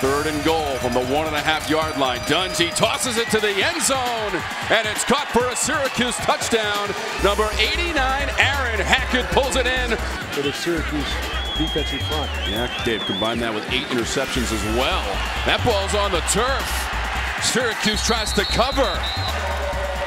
Third and goal from the 1.5-yard line. Dungey tosses it to the end zone, and it's caught for a Syracuse touchdown. Number 89, Aaron Hackett pulls it in. For the Syracuse defensive front. Yeah, Dave, combine that with 8 interceptions as well. That ball's on the turf. Syracuse tries to cover.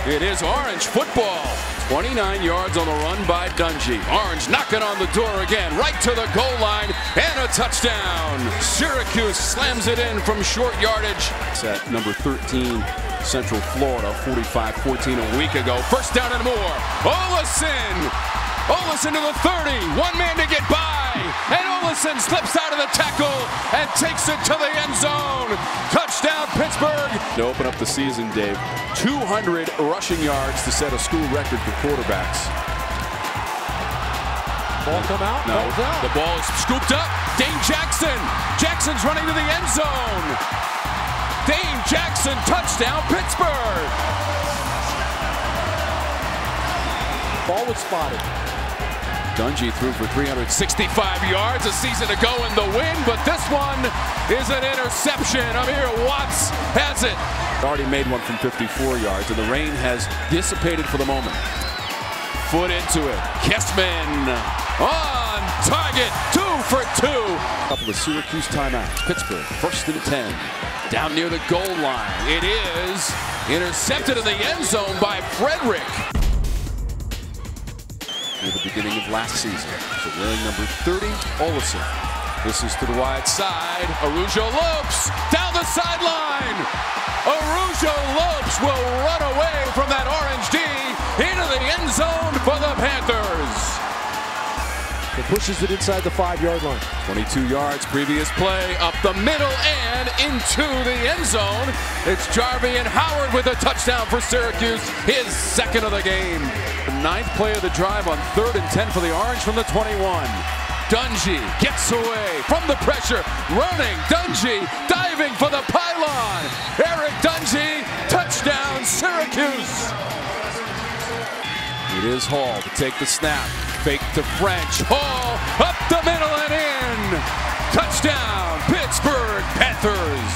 It is Orange football. 29 yards on the run by Dungey. Orange knocking on the door again, right to the goal line, and a touchdown. Syracuse slams it in from short yardage. It's at number 13, Central Florida, 45-14 a week ago. First down and more. Ollison to the 30, one man to get by, and Ollison slips out of the tackle and takes it to the end zone. Touchdown, Pittsburgh. To open up the season, Dave, 200 rushing yards to set a school record for quarterbacks. Ball come out? No, out. The ball is scooped up. Dane Jackson. Jackson's running to the end zone. Dane Jackson, touchdown, Pittsburgh. Ball was spotted. Dungey threw for 365 yards a season ago in the win, but this one is an interception. Amir Watts has it. Already made one from 54 yards, and the rain has dissipated for the moment. Foot into it. Kessman on target. 2 for 2. Up with Syracuse timeout. Pittsburgh, first and 10. Down near the goal line. It is intercepted in the end zone by Frederick. Near the beginning of last season. So wearing number 30, Ollison. This is to the wide side. Arujo Lopes down the sideline. Arujo Lopes will run away from that Orange D into the end zone for the Panthers. It pushes it inside the 5-yard line. 22 yards, previous play, up the middle and into the end zone. It's Jarvie and Howard with a touchdown for Syracuse, his second of the game. The 9th play of the drive on 3rd and 10 for the Orange from the 21. Dungey gets away from the pressure, running. Dungey diving for the pylon. Eric Dungey, touchdown Syracuse. It is Hall to take the snap. Fake to French. Hall up the middle and in. Touchdown, Pittsburgh Panthers.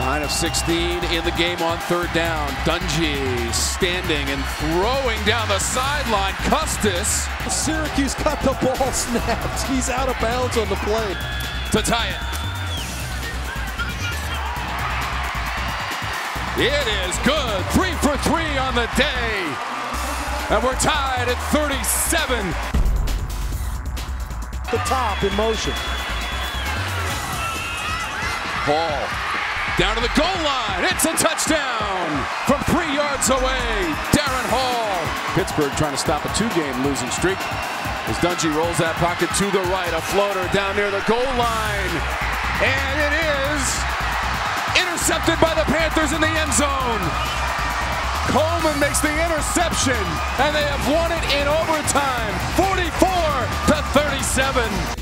9 of 16 in the game on 3rd down. Dungey standing and throwing down the sideline. Custis. Syracuse got the ball snapped. He's out of bounds on the play. To tie it. It is good. 3 for 3 on the day. And we're tied at 37. The top in motion. Ball down to the goal line. It's a touchdown from 3 yards away. Darren Hall. Pittsburgh trying to stop a 2-game losing streak. As Dungey rolls that pocket to the right. A floater down near the goal line. And it is intercepted by the Panthers in the end zone. Coleman makes the interception, and they have won it in overtime, 44-37.